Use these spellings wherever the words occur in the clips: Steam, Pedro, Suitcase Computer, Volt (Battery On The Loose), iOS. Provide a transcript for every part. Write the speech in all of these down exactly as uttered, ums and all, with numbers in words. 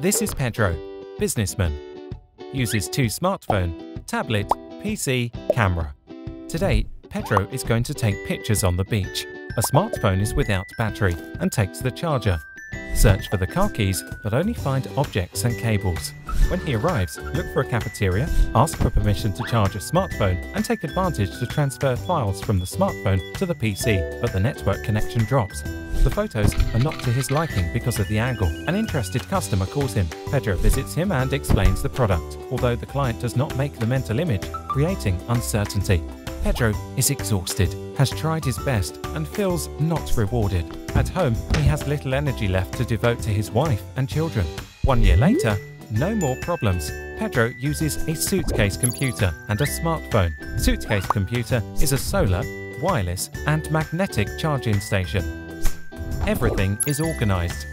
This is Pedro, businessman. Uses two smartphone, tablet, P C, camera. Today, Pedro is going to take pictures on the beach. A smartphone is without battery and takes the charger. Search for the car keys, but only find objects and cables. When he arrives, look for a cafeteria, ask for permission to charge a smartphone, and take advantage to transfer files from the smartphone to the P C, but the network connection drops. The photos are not to his liking because of the angle. An interested customer calls him. Pedro visits him and explains the product, although the client does not make the mental image, creating uncertainty. Pedro is exhausted, has tried his best, and feels not rewarded. At home, he has little energy left to devote to his wife and children. One year later, no more problems. Pedro uses a suitcase computer and a smartphone. Suitcase computer is a solar, wireless, and magnetic charging station. Everything is organized.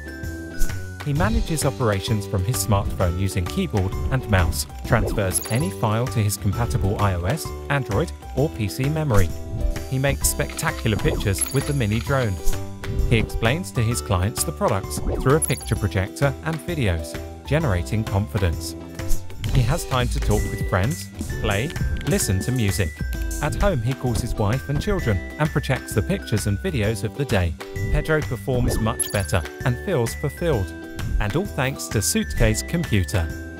He manages operations from his smartphone using keyboard and mouse, transfers any file to his compatible iOS, Android, or P C memory. He makes spectacular pictures with the mini drone. He explains to his clients the products through a picture projector and videos, generating confidence. He has time to talk with friends, play, listen to music. At home, he calls his wife and children and projects the pictures and videos of the day. Pedro performs much better and feels fulfilled. And all thanks to Suitcase Computer.